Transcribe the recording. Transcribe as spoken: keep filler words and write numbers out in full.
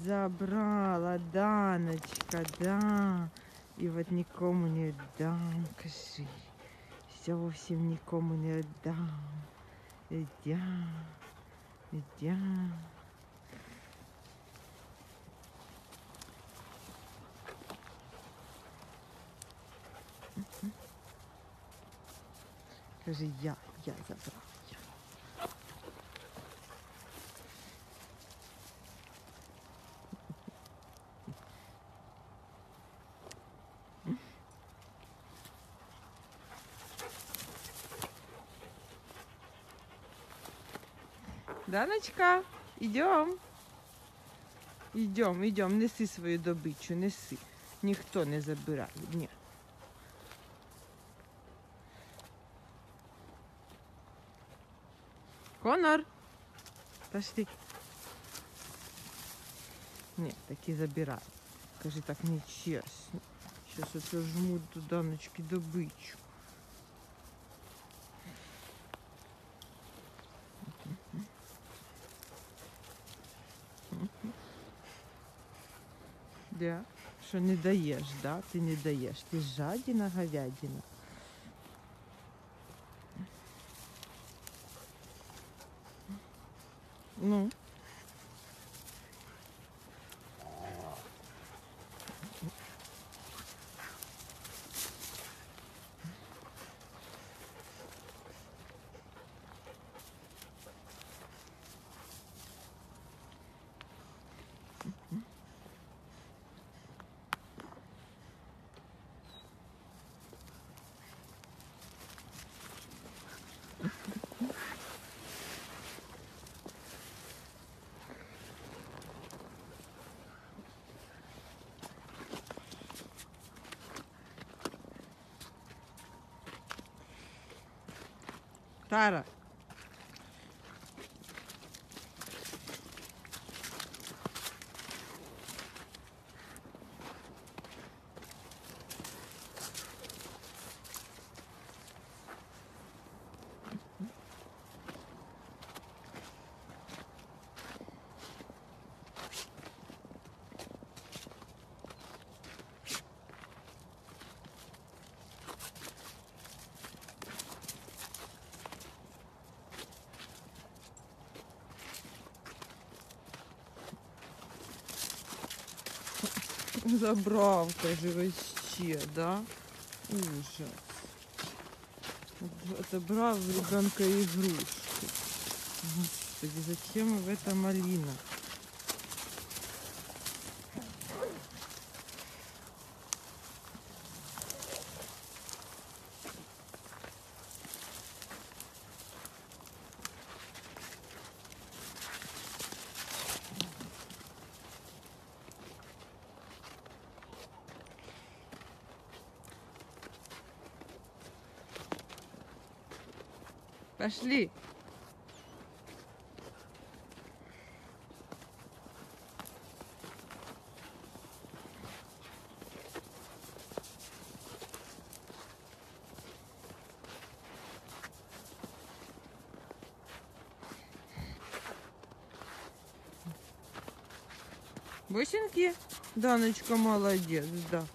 Забрала, Даночка, да. И вот никому не отдам, кажи. Все вовсем никому не отдам. Идя, идя. Кажи, я, я забрала. Даночка, идем, идем, идем, неси свою добычу, неси, никто не забирает, нет. Конор, пошли. Нет, таки забирают, скажи, так нечестно, сейчас отожмут до Даночки добычу. Что не даешь, да? Ты не даешь. Ты жадина, говядина. Ну. Тара. Забравка же вообще, да? Ужас. Отобрал у ребенка игрушки. Господи, зачем в это малина? Пошли. Бусинки, Даночка, молодец, да.